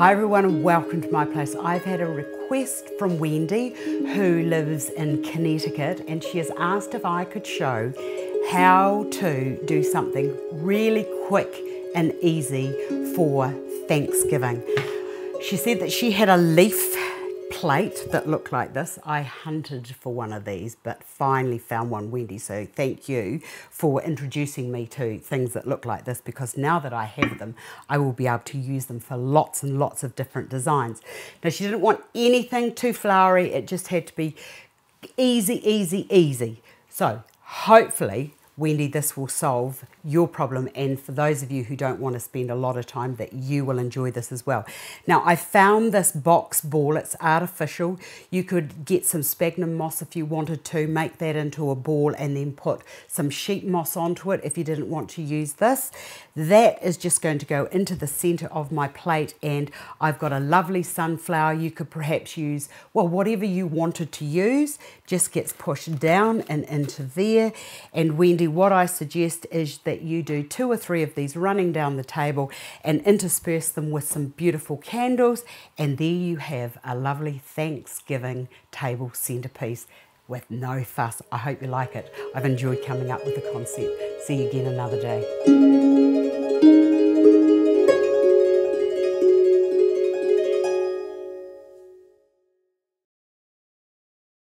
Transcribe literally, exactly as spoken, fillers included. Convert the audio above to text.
Hi everyone and welcome to my place. I've had a request from Wendy who lives in Connecticut and she has asked if I could show how to do something really quick and easy for Thanksgiving. She said that she had a leaf plate that looked like this. I hunted for one of these but finally found one, Wendy, so thank you for introducing me to things that look like this, because now that I have them I will be able to use them for lots and lots of different designs. Now she didn't want anything too flowery, it just had to be easy, easy, easy. So hopefully, Wendy, this will solve your problem, and for those of you who don't want to spend a lot of time, that you will enjoy this as well. Now I found this box ball, it's artificial. You could get some sphagnum moss if you wanted to, make that into a ball and then put some sheep moss onto it if you didn't want to use this. That is just going to go into the center of my plate, and I've got a lovely sunflower. You could perhaps use, well, whatever you wanted to use, just gets pushed down and into there. And Wendy, what I suggest is that you do two or three of these running down the table and intersperse them with some beautiful candles, and there you have a lovely Thanksgiving table centerpiece with no fuss. I hope you like it. I've enjoyed coming up with the concept. See you again another day.